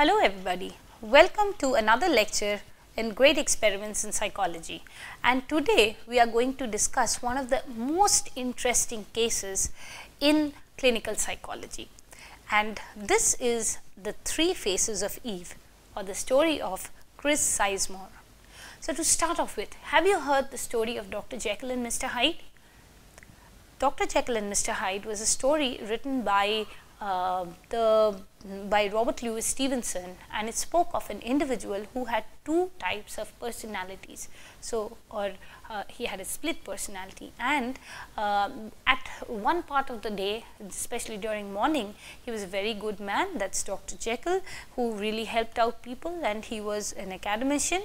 Hello everybody, welcome to another lecture in Great Experiments in Psychology, and today we are going to discuss one of the most interesting cases in clinical psychology, and this is The Three Faces of Eve, or the story of Chris Sizemore. So to start off with, have you heard the story of Dr. Jekyll and Mr. Hyde? Dr. Jekyll and Mr. Hyde was a story written by Robert Louis Stevenson, and it spoke of an individual who had two types of personalities. So, he had a split personality, and at one part of the day, especially during morning, he was a very good man, that's Dr. Jekyll, who really helped out people, and he was an academician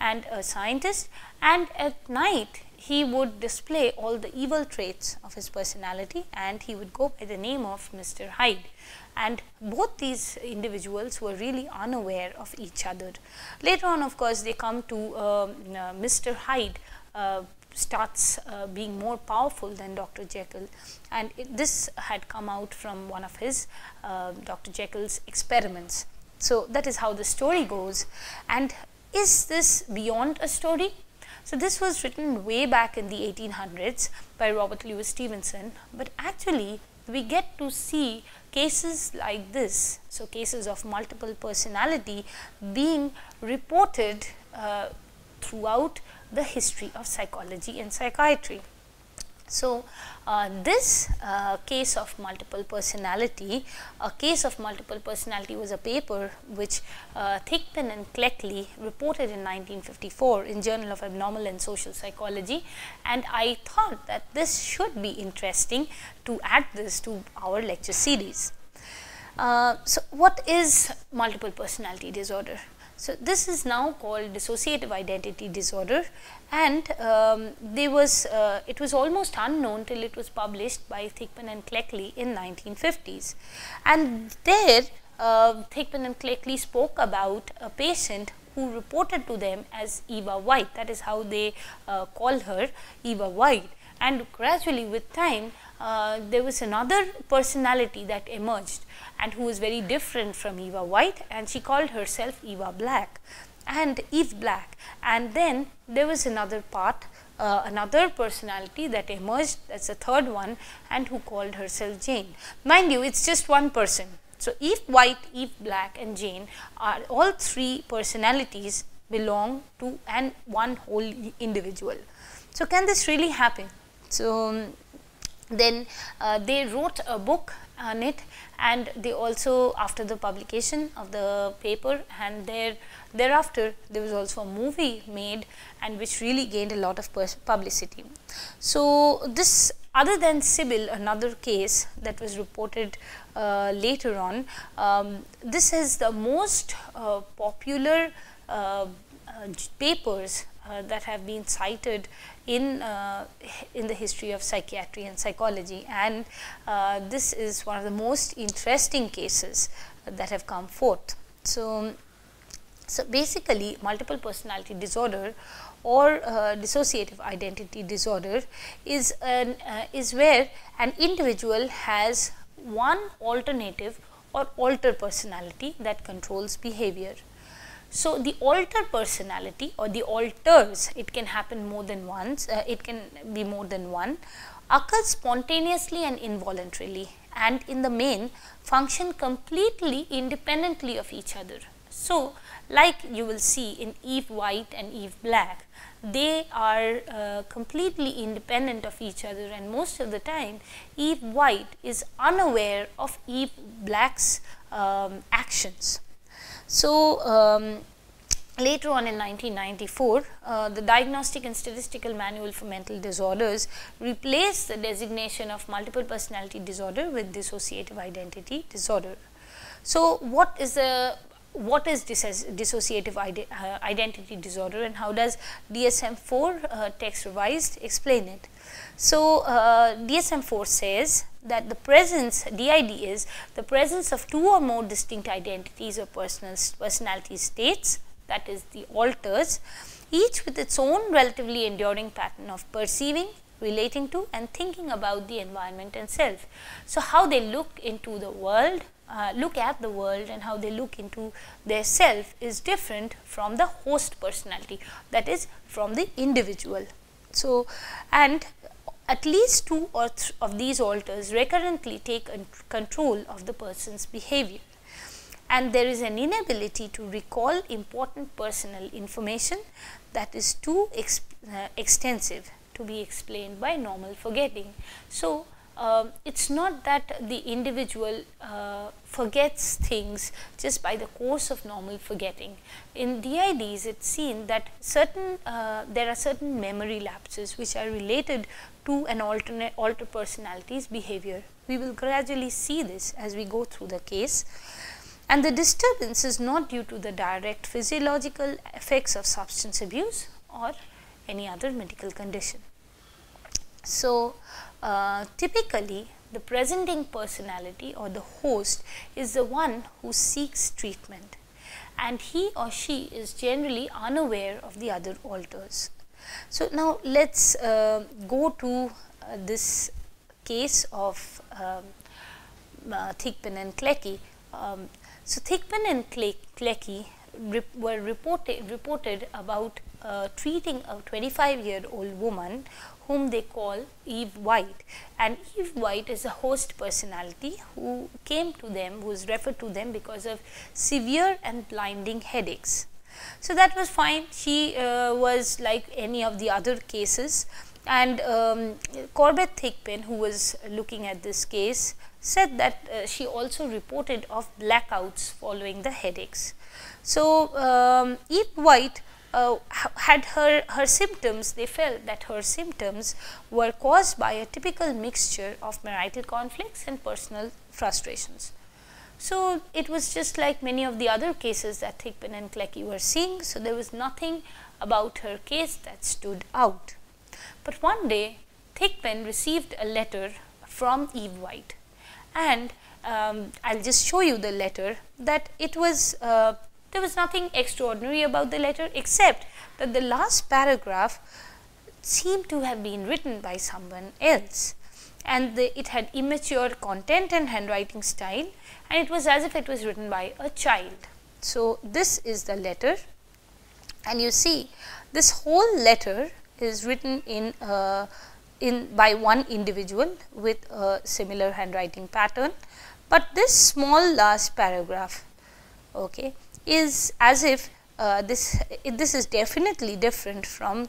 and a scientist, and at night he would display all the evil traits of his personality, and he would go by the name of Mr. Hyde. And both these individuals were really unaware of each other. Later on, of course, they come to Mr. Hyde starts being more powerful than Dr. Jekyll, and this had come out from one of his Dr. Jekyll's experiments. So that is how the story goes. And is this beyond a story? So this was written way back in the 1800s by Robert Louis Stevenson, but actually we get to see cases like this, so cases of multiple personality, being reported throughout the history of psychology and psychiatry. So this case of multiple personality, was a paper which Thigpen and Cleckley reported in 1954 in Journal of Abnormal and Social Psychology, and I thought that this should be interesting to add this to our lecture series. So what is multiple personality disorder? So this is now called dissociative identity disorder, and it was almost unknown till it was published by Thigpen and Cleckley in 1950s. And there Thigpen and Cleckley spoke about a patient who reported to them as Eva White, that is how they call her, Eva White. And gradually with time there was another personality that emerged, and who was very different from Eva White, and she called herself Eva Black and Eve Black. And then there was another part, another personality that emerged, that's the third one, and who called herself Jane. Mind you, it's just one person. So Eve White, Eve Black and Jane are all three personalities belong to one whole individual. So can this really happen? So then they wrote a book on it, and they also, after the publication of the paper, and thereafter there was also a movie made, and which really gained a lot of publicity. So this, other than Sybil, another case that was reported later on, this is the most popular papers that have been cited in the history of psychiatry and psychology, and this is one of the most interesting cases that have come forth. So basically, multiple personality disorder or dissociative identity disorder is where an individual has one alternative or alter personality that controls behavior. So the alter personality or the alters, it can happen more than once, it can be more than one, occurs spontaneously and involuntarily, and in the main function completely independently of each other. So like you will see in Eve White and Eve Black, they are completely independent of each other, and most of the time Eve White is unaware of Eve Black's actions. So Later on in 1994, the Diagnostic and Statistical Manual for Mental Disorders replaced the designation of multiple personality disorder with dissociative identity disorder. So, what is dissociative identity disorder, and how does DSM-IV text revised explain it? So, DSM-IV says that the presence, DID is the presence of two or more distinct identities or personality states, that is the alters, each with its own relatively enduring pattern of perceiving, relating to and thinking about the environment and self. So, how they look into the world, look at the world, and how they look into their self is different from the host personality, that is from the individual. So, and at least two or three of these alters recurrently take control of the person's behavior, and there is an inability to recall important personal information that is too extensive to be explained by normal forgetting. So, it's not that the individual forgets things just by the course of normal forgetting. In DIDs, it's seen that there are certain memory lapses which are related to an alter personality's behavior. We will gradually see this as we go through the case. And the disturbance is not due to the direct physiological effects of substance abuse or any other medical condition. So, typically the presenting personality or the host is the one who seeks treatment, and he or she is generally unaware of the other alters. So, now let us go to this case of Thigpen and Cleckley. So, Thigpen and Cleckley reported about treating a 25-year-old woman whom they call Eve White, and Eve White is a host personality who came to them, who was referred to them because of severe and blinding headaches. So, that was fine. She was like any of the other cases, and Corbett Thigpen, who was looking at this case, said that she also reported of blackouts following the headaches. So, Eve White had her symptoms, they felt that her symptoms were caused by a typical mixture of marital conflicts and personal frustrations. So, it was just like many of the other cases that Thigpen and Cleckley were seeing. So, there was nothing about her case that stood out. But one day, Thigpen received a letter from Eve White, and I will just show you the letter, that it was there was nothing extraordinary about the letter except that the last paragraph seemed to have been written by someone else, and it had immature content and handwriting style, and it was as if it was written by a child. So, this is the letter, and you see this whole letter is written by one individual with a similar handwriting pattern, but this small last paragraph, okay, is as if this is definitely different from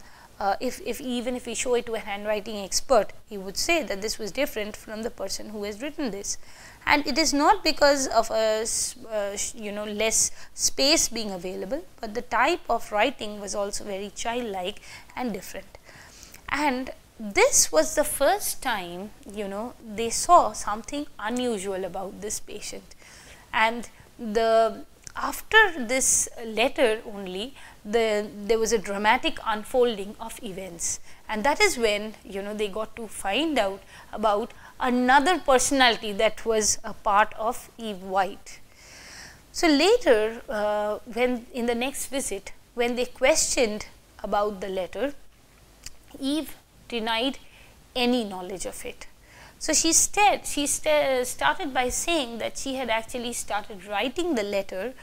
if even if we show it to a handwriting expert, he would say that this was different from the person who has written this, and it is not because of a less space being available, but the type of writing was also very childlike and different. And this was the first time, you know, they saw something unusual about this patient, and after this letter only, there was a dramatic unfolding of events, and that is when, you know, they got to find out about another personality that was a part of Eve White. So, later when in the next visit, when they questioned about the letter, Eve denied any knowledge of it. So, she started by saying that she had actually started writing the letter,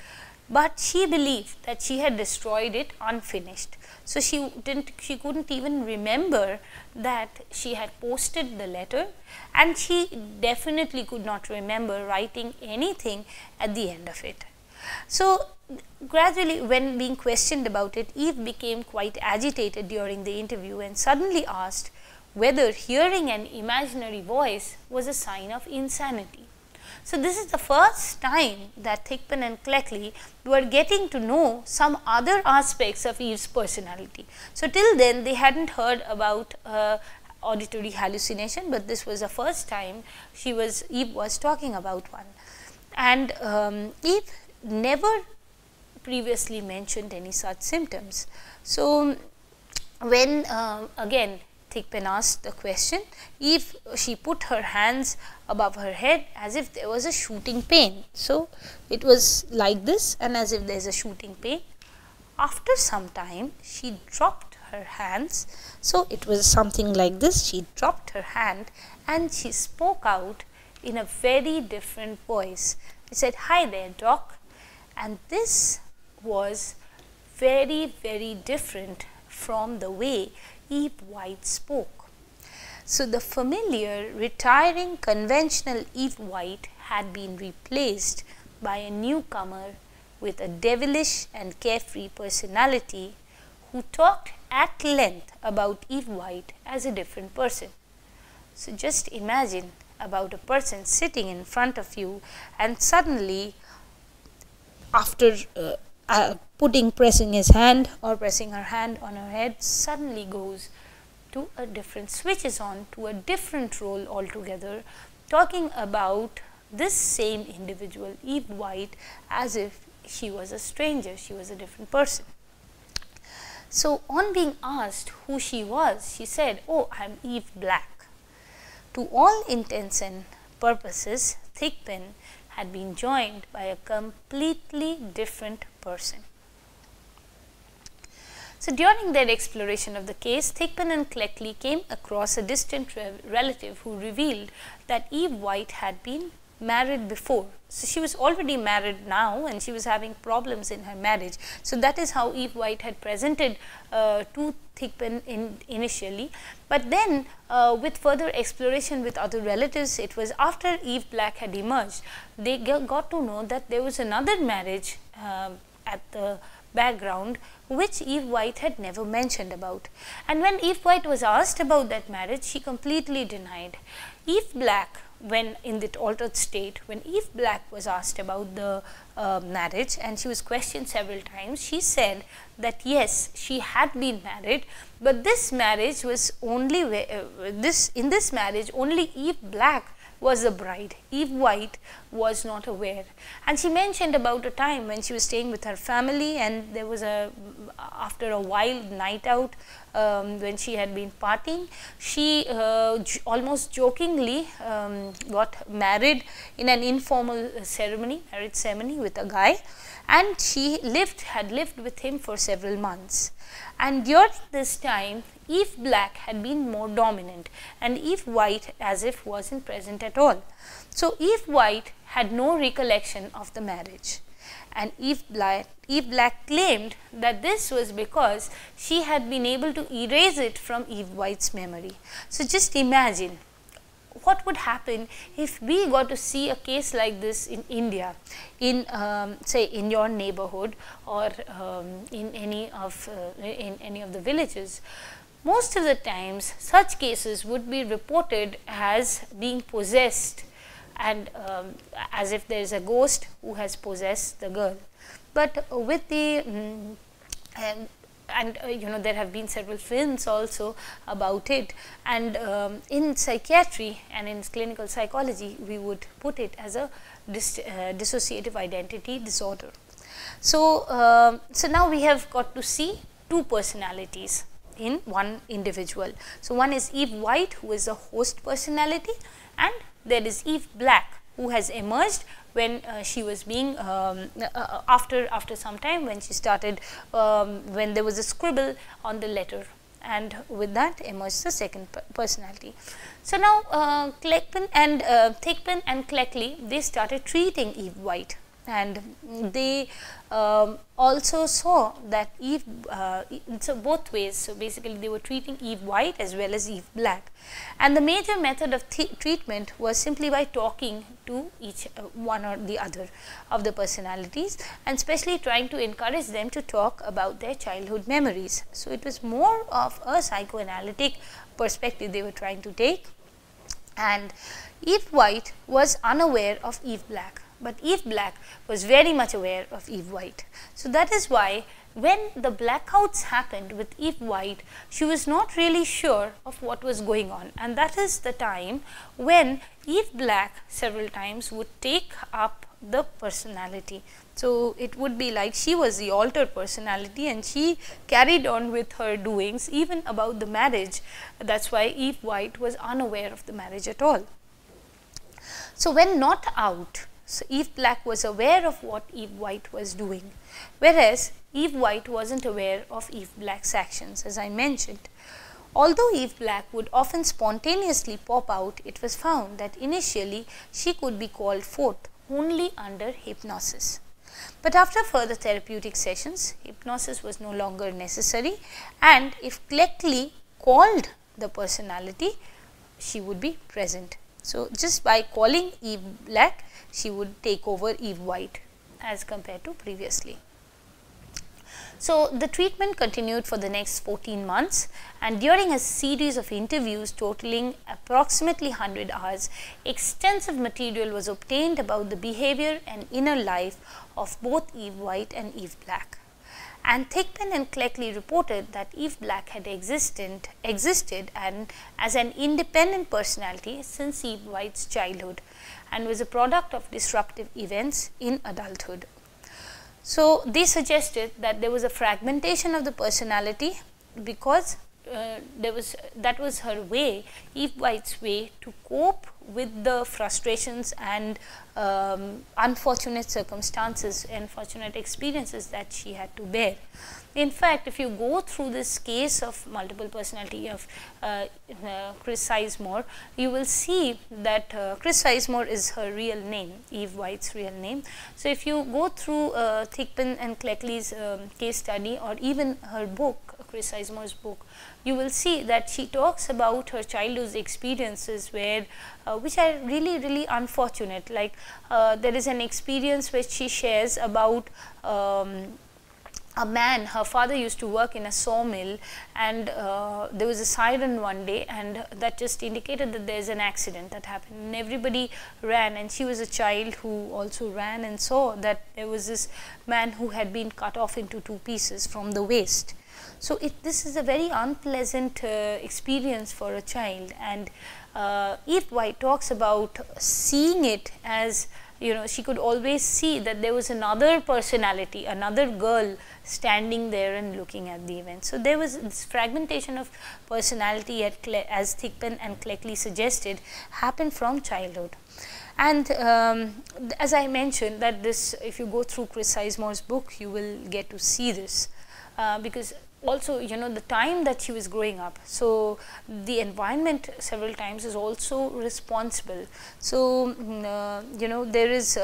but she believed that she had destroyed it unfinished. So, she could not even remember that she had posted the letter, and she definitely could not remember writing anything at the end of it. So, gradually when being questioned about it, Eve became quite agitated during the interview and suddenly asked whether hearing an imaginary voice was a sign of insanity. So, this is the first time that Thigpen and Cleckley were getting to know some other aspects of Eve's personality. So, till then they had not heard about auditory hallucination, but this was the first time Eve was talking about one. And Eve never previously mentioned any such symptoms. So, when again Thigpen asked the question, Eve, she put her hands above her head as if there was a shooting pain. So, it was like this and as if there is a shooting pain. After some time, she dropped her hands. So, it was something like this, she dropped her hand and she spoke out in a very different voice. She said, "Hi there, doc." And this was very, very different from the way Eve White spoke. So, the familiar, retiring, conventional Eve White had been replaced by a newcomer with a devilish and carefree personality who talked at length about Eve White as a different person. So, just imagine about a person sitting in front of you and suddenly, after pressing his hand or pressing her hand on her head, suddenly goes to a different, switches on to a different role altogether, talking about this same individual, Eve White, as if she was a stranger, she was a different person. So, on being asked who she was, she said, "Oh, I am Eve Black." To all intents and purposes, Thigpen had been joined by a completely different person. So, during their exploration of the case, Thigpen and Cleckley came across a distant relative who revealed that Eve White had been married before. So, she was already married now and she was having problems in her marriage. So, that is how Eve White had presented to Thigpen initially. But then with further exploration with other relatives, it was after Eve Black had emerged, they got to know that there was another marriage at the background which Eve White had never mentioned about. And when Eve White was asked about that marriage, she completely denied. Eve Black, when in the altered state, when Eve Black was asked about the marriage and she was questioned several times, she said that yes, she had been married, but this marriage was only, in this marriage only Eve Black was the bride, Eve White was not aware. And she mentioned about a time when she was staying with her family and there was a, after a wild night out when she had been partying, she almost jokingly got married in an informal ceremony, marriage ceremony with a guy, and she had lived with him for several months. And during this time, Eve Black had been more dominant and Eve White as if wasn't present at all. So, Eve White had no recollection of the marriage and Eve Black claimed that this was because she had been able to erase it from Eve White's memory. So, just imagine what would happen if we got to see a case like this in India, in say in your neighborhood or in any of the villages. Most of the times such cases would be reported as being possessed and as if there is a ghost who has possessed the girl. But with the you know, there have been several films also about it, and in psychiatry and in clinical psychology we would put it as a dissociative identity disorder. So, so now we have got to see two personalities in one individual. So, one is Eve White, who is a host personality, and there is Eve Black, who has emerged when she was being after some time when she started when there was a scribble on the letter, and with that emerged the second personality. So, now Thigpen and Cleckley, they started treating Eve White, and they also saw that Eve, so both ways, so basically they were treating Eve White as well as Eve Black, and the major method of treatment was simply by talking to each one or the other of the personalities, and especially trying to encourage them to talk about their childhood memories. So, it was more of a psychoanalytic perspective they were trying to take. And Eve White was unaware of Eve Black, but Eve Black was very much aware of Eve White. So that is why when the blackouts happened with Eve White, she was not really sure of what was going on, and that is the time when Eve Black several times would take up the personality. So it would be like she was the alter personality and she carried on with her doings even about the marriage. That's why Eve White was unaware of the marriage at all. So when not out, so Eve Black was aware of what Eve White was doing, whereas Eve White wasn't aware of Eve Black's actions, as I mentioned. Although Eve Black would often spontaneously pop out, it was found that initially she could be called forth only under hypnosis. But after further therapeutic sessions, hypnosis was no longer necessary, and if Cleckley called the personality, she would be present. So just by calling Eve Black, she would take over Eve White as compared to previously. So the treatment continued for the next 14 months, and during a series of interviews totaling approximately 100 hours, extensive material was obtained about the behavior and inner life of both Eve White and Eve Black. And Thigpen and Cleckley reported that Eve Black had existed as an independent personality since Eve White's childhood and was a product of disruptive events in adulthood. So they suggested that there was a fragmentation of the personality because that was her way, Eve White's way, to cope with the frustrations and unfortunate circumstances, unfortunate experiences that she had to bear. In fact, if you go through this case of multiple personality of Chris Sizemore, you will see that Chris Sizemore is her real name, Eve White's real name. So if you go through Thigpen and Cleckley's case study, or even her book, Chris Sizemore's book, you will see that she talks about her childhood experiences where which are really unfortunate. Like there is an experience which she shares about a man. Her father used to work in a sawmill, and there was a siren one day, and that just indicated that there is an accident that happened, and everybody ran, and she was a child who also ran and saw that there was this man who had been cut off into two pieces from the waist. So this is a very unpleasant experience for a child, and Eve White talks about seeing it as, you know, she could always see that there was another personality, another girl standing there and looking at the event. So there was this fragmentation of personality, as Thigpen and Cleckley suggested, happened from childhood. And as I mentioned, that this, if you go through Chris Sizemore's book, you will get to see this. Because also, you know, the time that she was growing up, so the environment several times is also responsible. So you know, there is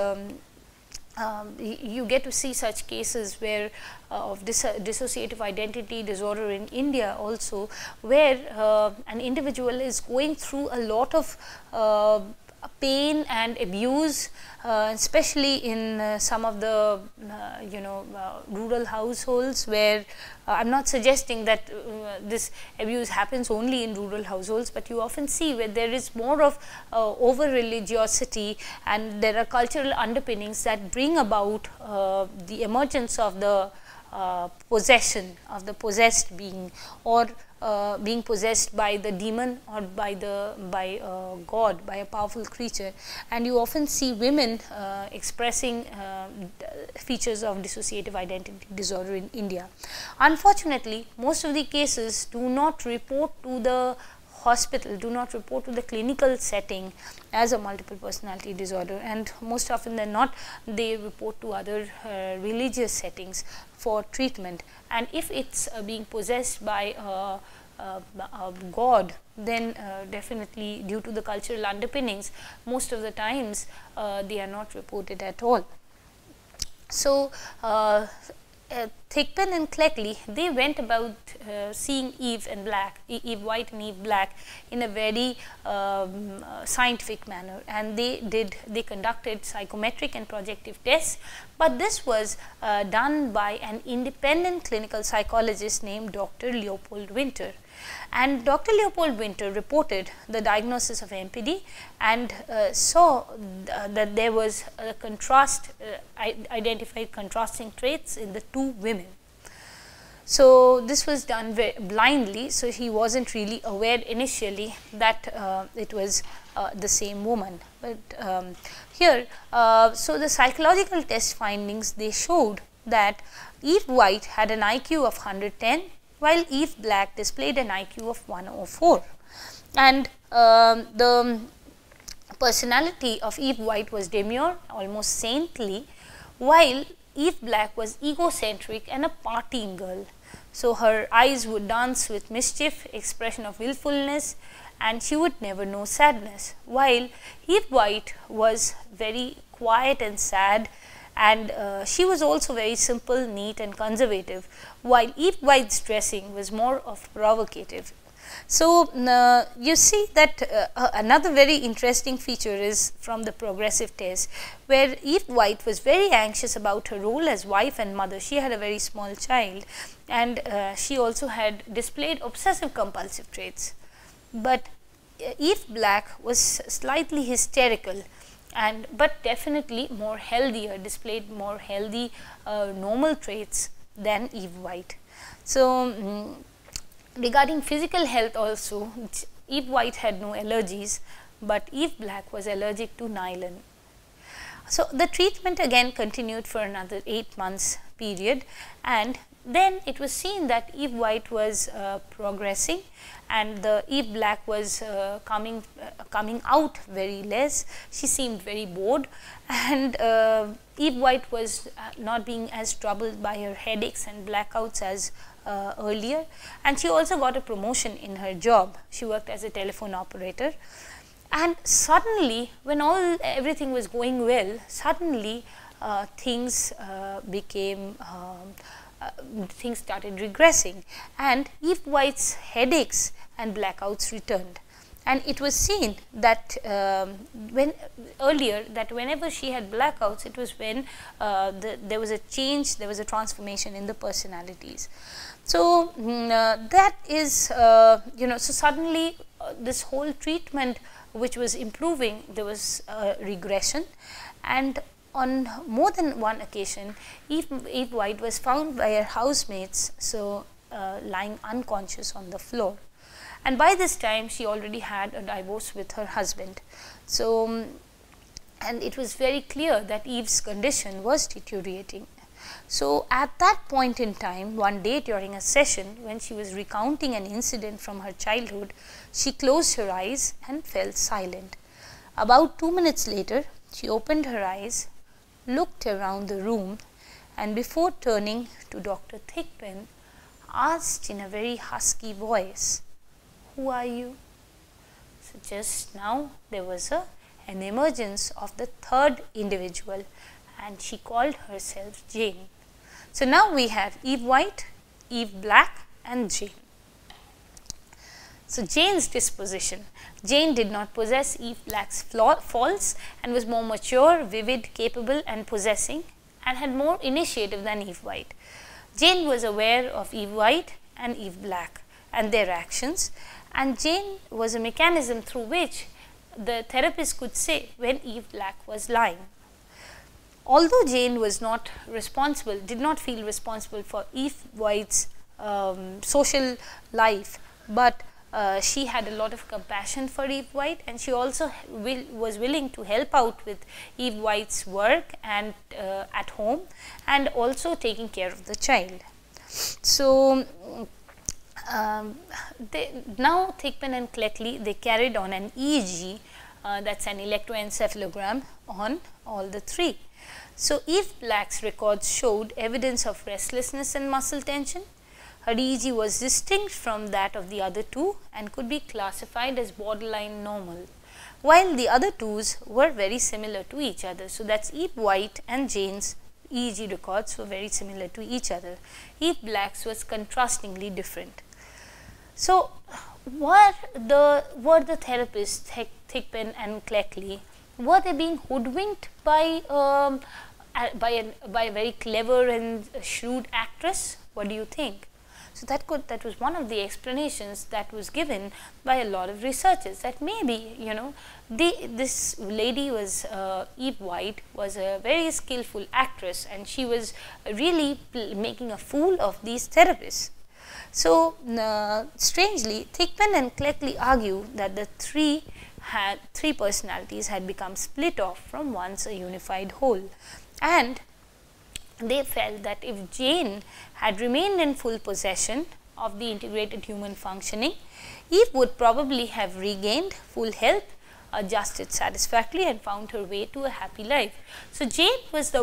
you get to see such cases where of dissociative identity disorder in India also, where an individual is going through a lot of pain and abuse, especially in some of the you know, rural households, where I am not suggesting that this abuse happens only in rural households, but you often see where there is more of over religiosity, and there are cultural underpinnings that bring about the emergence of the possession of the possessed being, or being possessed by the demon, or by God, by a powerful creature. And you often see women expressing features of dissociative identity disorder in India. Unfortunately, most of the cases do not report to the hospital, do not report to the clinical setting as a multiple personality disorder, and most often than not they report to other religious settings for treatment. And if it's being possessed by God, then definitely due to the cultural underpinnings, most of the times they are not reported at all. So Thigpen and Cleckley, they went about seeing Eve White and Eve Black in a very scientific manner, and they conducted psychometric and projective tests, but this was done by an independent clinical psychologist named Dr. Leopold Winter. And Dr. Leopold Winter reported the diagnosis of MPD and saw that there was a contrast, identified contrasting traits in the two women. So, this was done blindly, so he wasn't really aware initially that it was the same woman. But here, so the psychological test findings, they showed that Eve White had an IQ of 110, while Eve Black displayed an IQ of 104. And the personality of Eve White was demure, almost saintly, while Eve Black was egocentric and a partying girl. So, her eyes would dance with mischief, expression of willfulness, and she would never know sadness, while Eve White was very quiet and sad, and she was also very simple, neat and conservative, while Eve White's dressing was more of provocative. So, you see that another very interesting feature is from the progressive test, where Eve White was very anxious about her role as wife and mother. She had a very small child and she also had displayed obsessive compulsive traits. But Eve Black was slightly hysterical, and but definitely more healthier, displayed more healthy normal traits than Eve White. So, regarding physical health also, Eve White had no allergies, but Eve Black was allergic to nylon. So, the treatment again continued for another 8 months period, and then it was seen that Eve White was progressing and the Eve Black was coming out very less. She seemed very bored, and Eve White was not being as troubled by her headaches and blackouts as earlier, and she also got a promotion in her job. She worked as a telephone operator, and suddenly when everything was going well, suddenly things became things started regressing, and Eve White's headaches and blackouts returned. And it was seen that whenever she had blackouts, it was when there was a change, there was a transformation in the personalities. So, that is, so suddenly this whole treatment which was improving, there was regression, and on more than one occasion, Eve White was found by her housemates, so lying unconscious on the floor. And by this time, she already had a divorce with her husband. So, and it was very clear that Eve's condition was deteriorating. So, at that point in time, one day during a session, when she was recounting an incident from her childhood, she closed her eyes and fell silent. About 2 minutes later, she opened her eyes, looked around the room, and before turning to Dr. Thigpen, asked in a very husky voice, "Who are you?" So, just now there was an emergence of the third individual, and she called herself Jane. So, now we have Eve White, Eve Black and Jane. So, Jane's disposition. Jane did not possess Eve Black's faults and was more mature, vivid, capable and possessing, and had more initiative than Eve White. Jane was aware of Eve White and Eve Black and their actions, and Jane was a mechanism through which the therapist could say when Eve Black was lying. Although Jane was not responsible, did not feel responsible for Eve White's social life, but she had a lot of compassion for Eve White, and she also was willing to help out with Eve White's work and at home, and also taking care of the child. So, now Thigpen and Cleckley, they carried on an EEG, that's an electroencephalogram, on all the three. So, Eve Black's records showed evidence of restlessness and muscle tension. Her EEG was distinct from that of the other two and could be classified as borderline normal, while the other twos were very similar to each other. So, that's Eve White and Jane's EEG records were very similar to each other. Eve Black's was contrastingly different. So, were the therapists Thigpen and Cleckley, were they being hoodwinked by a very clever and shrewd actress? What do you think? So that was one of the explanations that was given by a lot of researchers, that maybe, you know, this lady was, Eve White, was a very skillful actress, and she was really making a fool of these therapists. So strangely, Thigpen and Cleckley argue that the three personalities had become split off from once a unified whole, and they felt that if Jane had remained in full possession of the integrated human functioning, Eve would probably have regained full health, adjusted satisfactorily, and found her way to a happy life. So Jane was the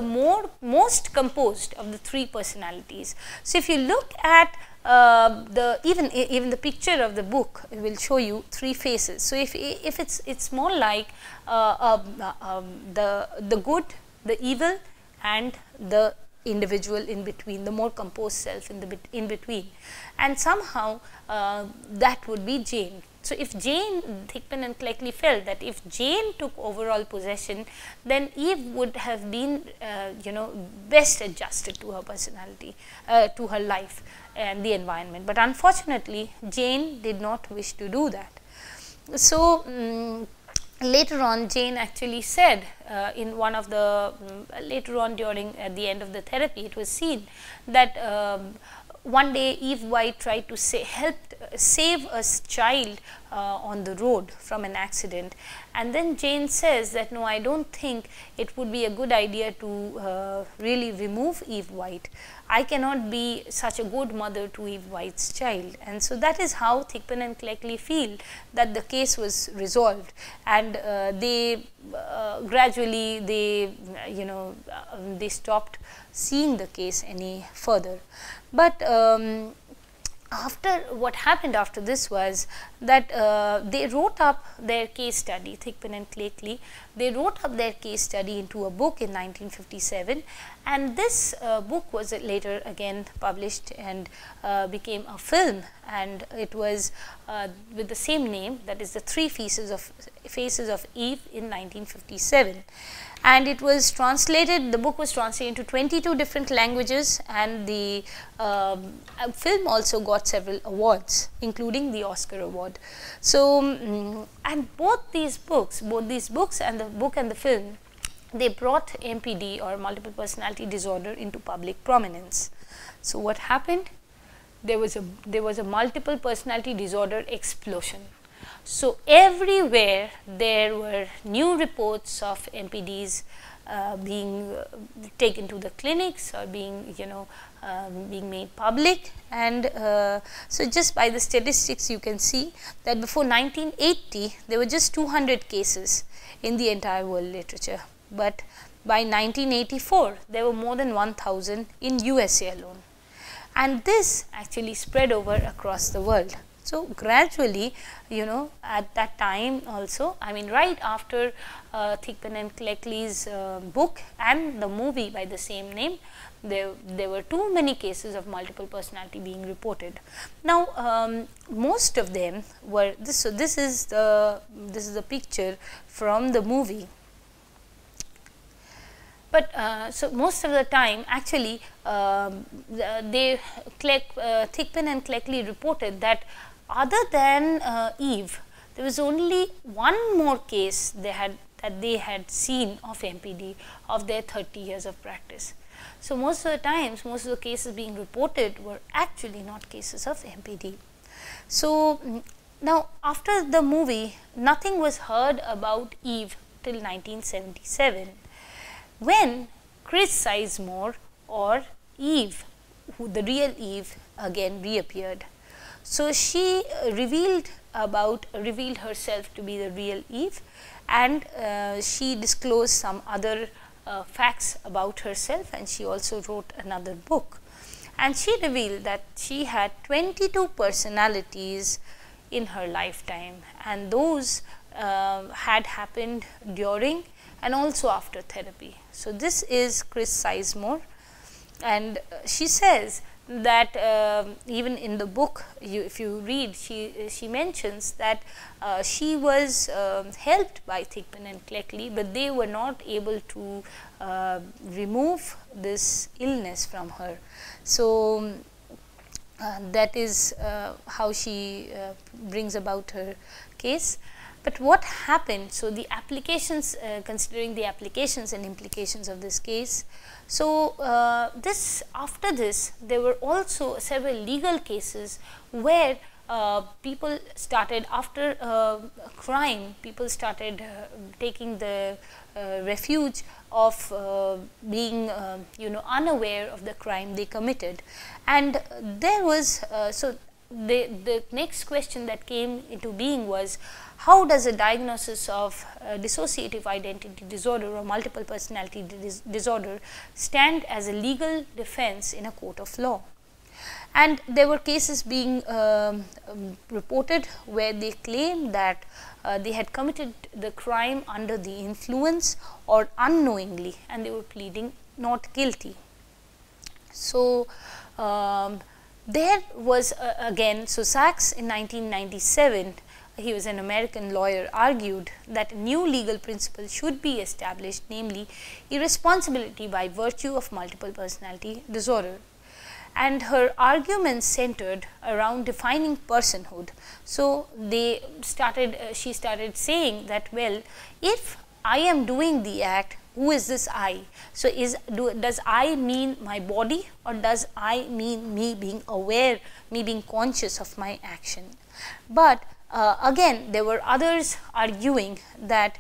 most composed of the three personalities. So if you look at even the picture of the book, it will show you three faces. So if it's more like the good, the evil, and the individual in between, the more composed self in the in between, and somehow that would be Jane. So if Jane, Thigpen and Cleckley felt that if Jane took overall possession, then Eve would have been, you know, best adjusted to her personality, to her life and the environment. But unfortunately, Jane did not wish to do that. So later on, Jane actually said in one of the, later on during, at the end of the therapy, it was seen that one day Eve White tried to save a child on the road from an accident, and then Jane says that, no, I don't think it would be a good idea to really remove Eve White. I cannot be such a good mother to Eve White's child. And so that is how Thigpen and Cleckley feel that the case was resolved, and gradually they, you know, they stopped seeing the case any further. But after, what happened after this was that they wrote up their case study, Thigpen and Cleckley, they wrote up their case study into a book in 1957, and this book was later again published and became a film, and it was with the same name, that is The Three Faces of Eve, in 1957. And it was translated, the book was translated into 22 different languages, and the film also got several awards, including the Oscar award. So, and both these books and the book and the film, they brought MPD, or multiple personality disorder, into public prominence. So what happened? There was a multiple personality disorder explosion. So everywhere there were new reports of MPDs being taken to the clinics, or being, you know, being made public. And so just by the statistics you can see that before 1980 there were just 200 cases in the entire world literature, but by 1984 there were more than 1,000 in USA alone, and this actually spread over across the world. So gradually, you know, at that time also, I mean, right after Thigpen and Cleckley's book and the movie by the same name, there were too many cases of multiple personality being reported. Now, most of them were this. So this is the picture from the movie. But so most of the time, actually, Thigpen and Cleckley reported that, other than Eve, there was only one more case that they had seen of MPD of their 30 years of practice. So most of the times, most of the cases being reported were actually not cases of MPD. So now, after the movie, nothing was heard about Eve till 1977, when Chris Sizemore, or Eve, who the real Eve, again reappeared. So she revealed herself to be the real Eve, and she disclosed some other facts about herself, and she also wrote another book, and she revealed that she had 22 personalities in her lifetime, and those had happened during and also after therapy. So this is Chris Sizemore, and she says that even in the book, if you read, she mentions that she was helped by Thigpen and Cleckley, but they were not able to remove this illness from her. So that is how she brings about her case. But what happened? So the applications, considering the applications and implications of this case. So this, after this, there were also several legal cases where people started, after crime, people started taking the refuge of being you know, unaware of the crime they committed. And there was so the next question that came into being was, how does a diagnosis of dissociative identity disorder or multiple personality disorder stand as a legal defense in a court of law? And there were cases being reported where they claimed that they had committed the crime under the influence or unknowingly, and they were pleading not guilty. So there was again, so Sachs in 1997, he was an American lawyer, argued that a new legal principle should be established, namely irresponsibility by virtue of multiple personality disorder. And her arguments centered around defining personhood. So they started, she started saying that, well, if I am doing the act, who is this I? So does I mean my body, or does I mean me being aware, me being conscious of my action? But again, there were others arguing that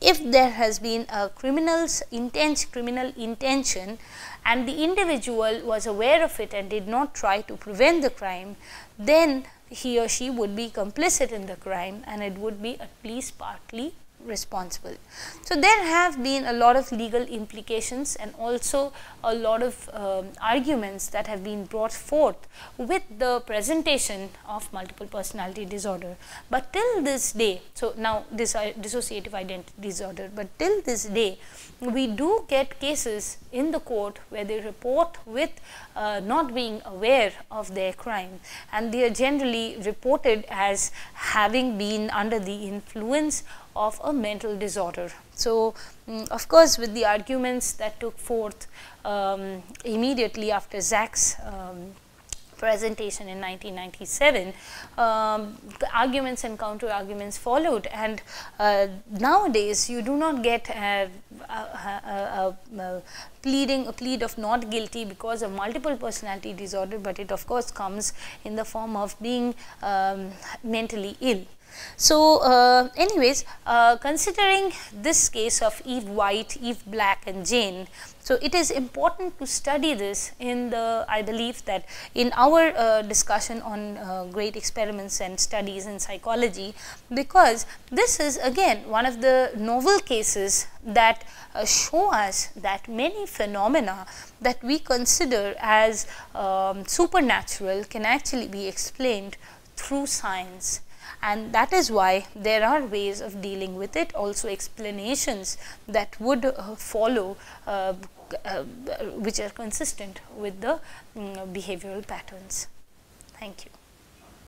if there has been a criminal intention and the individual was aware of it and did not try to prevent the crime, then he or she would be complicit in the crime and it would be at least partly responsible. So there have been a lot of legal implications and also a lot of arguments that have been brought forth with the presentation of multiple personality disorder. But till this day, so now this dissociative identity disorder, but till this day we do get cases in the court where they report with not being aware of their crime, and they are generally reported as having been under the influence of a mental disorder. So of course, with the arguments that took forth immediately after Sachs' presentation in 1997, arguments and counter arguments followed, and nowadays you do not get a plea of not guilty because of multiple personality disorder, but it of course comes in the form of being mentally ill. So anyways, considering this case of Eve White, Eve Black and Jane, so it is important to study this in the, I believe that in our discussion on great experiments and studies in psychology, because this is again one of the novel cases that show us that many phenomena that we consider as supernatural can actually be explained through science. And that is why there are ways of dealing with it, also explanations that would follow, which are consistent with the behavioral patterns. Thank you.